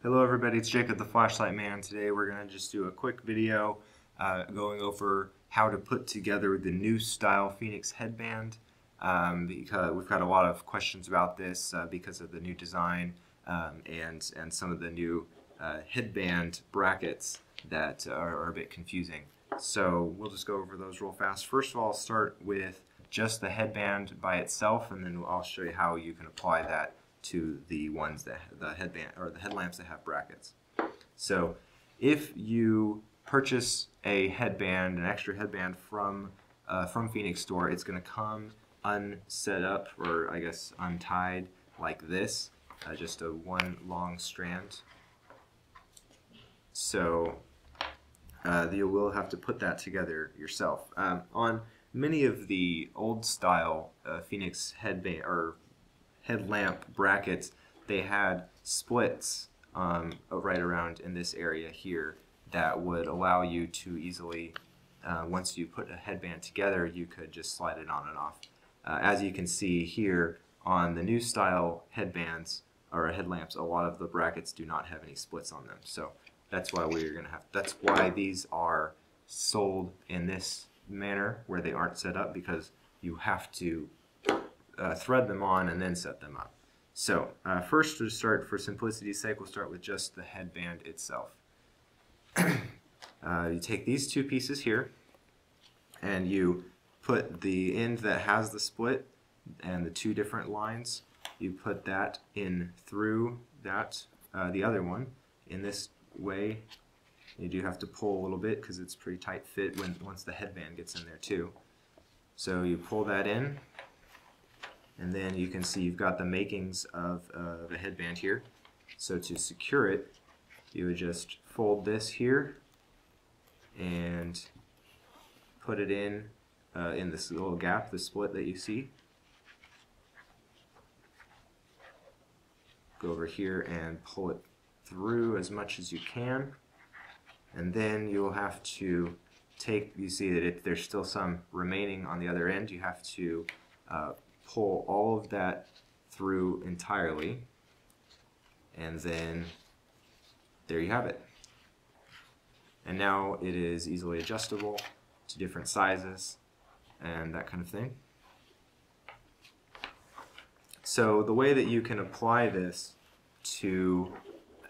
Hello everybody, it's Jacob the Flashlight Man. Today we're going to just do a quick video going over how to put together the new style Fenix headband because we've got a lot of questions about this because of the new design and some of the new headband brackets that are a bit confusing. So we'll just go over those real fast. First of all, I'll start with just the headband by itself, and then I'll show you how you can apply that to the ones that the headlamps that have brackets. So if you purchase a headband, an extra headband from Fenix store, it's going to come unset up, or I guess untied like this, just a one long strand. So you will have to put that together yourself. On many of the old style Fenix headband or headlamp brackets, they had splits right around in this area here that would allow you to easily, once you put a headband together, you could just slide it on and off. As you can see here on the new style headbands or headlamps, a lot of the brackets do not have any splits on them. So that's why we're going to have, that's why these are sold in this manner where they aren't set up, because you have to thread them on and then set them up. So first, to start, for simplicity's sake, we'll start with just the headband itself. You take these two pieces here and you put the end that has the split and the two different lines, you put that in through that, the other one, in this way. You do have to pull a little bit because it's pretty tight fit when once the headband gets in there too. So you pull that in, and then you can see you've got the makings of the headband here. So to secure it, you would just fold this here and put it in this little gap, the split that you see. Go over here and pull it through as much as you can. And then you'll have to take, you see that if there's still some remaining on the other end, you have to pull all of that through entirely, and then there you have it. And now it is easily adjustable to different sizes and that kind of thing. So the way that you can apply this to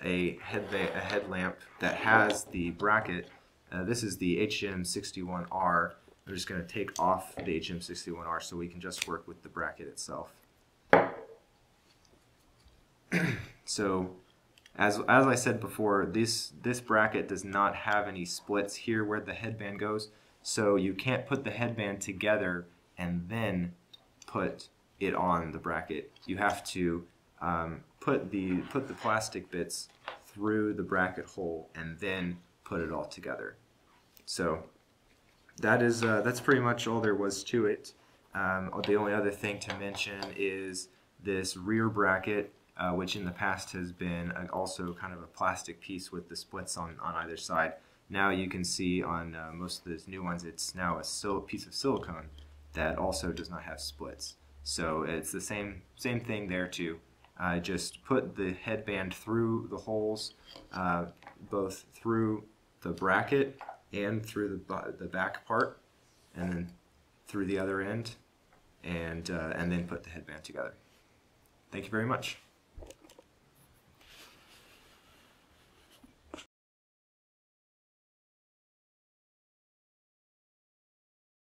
a headlamp that has the bracket, this is the HM61R. I'm just going to take off the HM61R so we can just work with the bracket itself. So as I said before, this bracket does not have any splits here where the headband goes, so you can't put the headband together and then put it on the bracket. You have to put the plastic bits through the bracket hole and then put it all together. So that is, that's pretty much all there was to it. The only other thing to mention is this rear bracket, which in the past has been also kind of a plastic piece with the splits on either side. Now you can see on most of these new ones, it's now a piece of silicone that also does not have splits. So it's the same thing there too. Just put the headband through the holes, both through the bracket and through the back part, and then through the other end, and then put the headband together. Thank you very much.